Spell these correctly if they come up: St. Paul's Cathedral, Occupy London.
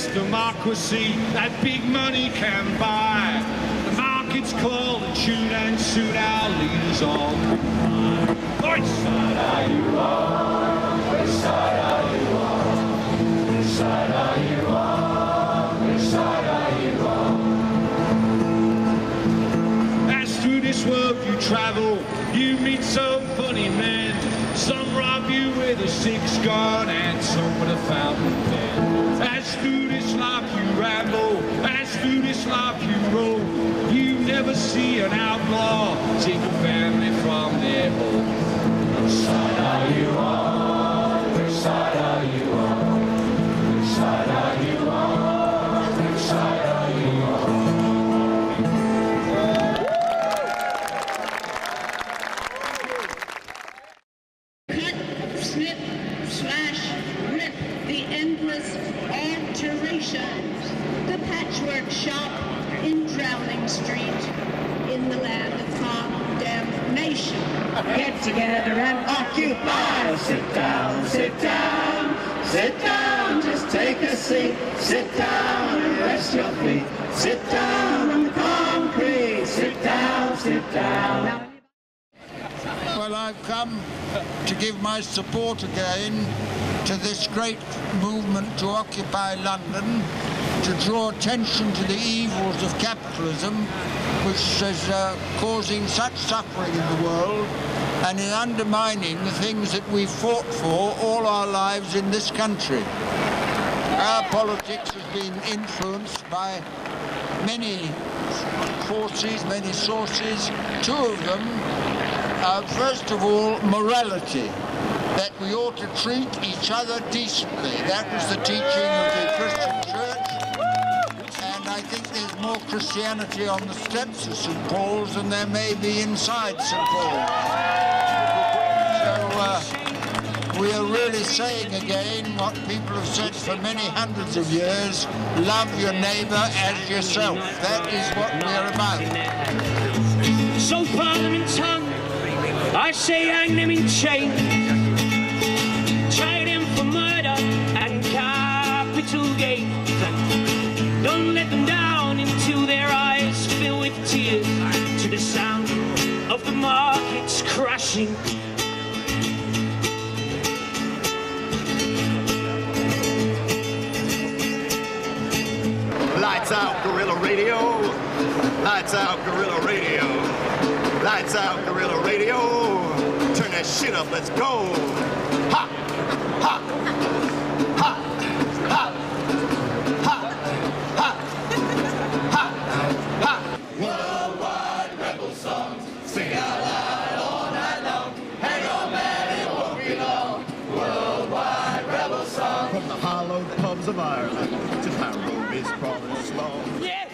Yes, democracy that big money can buy. The market's called a tune, and soon our leaders all combine. Which side are you on? Which side are you on? Which side are you on? Which side are you on? As through this world you travel, you meet some funny men. Some rob you with a six-gun and some with a fountain pen. As through this life you ramble, as through this life you roll, you never see an outlaw take a family from their home. Which side are you on? Which side are you on? Which side are you on? Which side are you on? Get together and occupy. Sit down, sit down, sit down, just take a seat. Sit down and rest your feet. Sit down on the concrete. Sit down, sit down. Well, I've come to give my support again to this great movement to occupy London, to draw attention to the evils of capitalism, which is causing such suffering in the world and is undermining the things that we've fought for all our lives in this country. Our politics has been influenced by many forces, many sources, two of them. First of all, morality, that we ought to treat each other decently. That was the teaching of the Christian Church. I think there's more Christianity on the steps of St. Paul's than there may be inside St. Paul's. So we are really saying again what people have said for many hundreds of years: love your neighbour as yourself. That is what we are about. So Parliament tongue, I say hang them in chains, try them for murder and capital gain. Don't let them down until their eyes fill with tears to the sound of the markets crashing. Lights out, guerrilla radio. Lights out, guerrilla radio. Lights out, guerrilla radio. Turn that shit up, let's go. Ha! Ha! Ha! Ha! From the hollowed pubs of Ireland to Tyrone's province long.